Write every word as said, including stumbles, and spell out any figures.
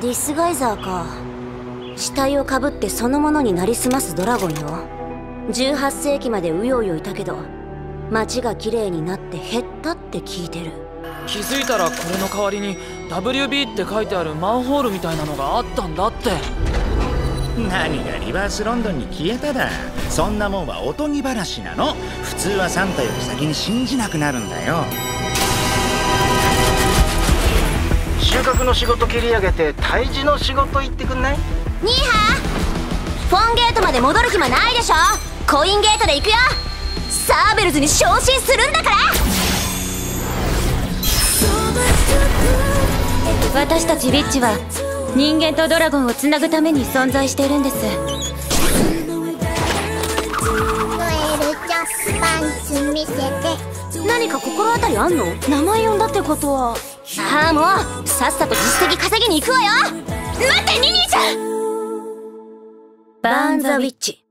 ディスガイザーか。死体をかぶってそのものになりすますドラゴンよ。じゅうはっせいきまでうようよいたけど、街がきれいになって減ったって聞いてる。気づいたらこれの代わりに ダブリュービー って書いてあるマンホールみたいなのがあったんだって。何がリバースロンドンに消えただ。そんなもんはおとぎ話なの。普通はサンタより先に信じなくなるんだよ。収穫の仕事切り上げて退治の仕事行ってくんない？ニーハー、フォンゲートまで戻る暇ないでしょ。コインゲートで行くよ。サーベルズに昇進するんだから。私たちウィッチは人間とドラゴンをつなぐために存在しているんです。ノエルちゃんパンツ見せて。何か心当たりあんの？名前呼んだってことは。ああ、もうさっさと実績稼ぎに行くわよ。待ってニニーちゃん。バーン・ザ・ウィッチ。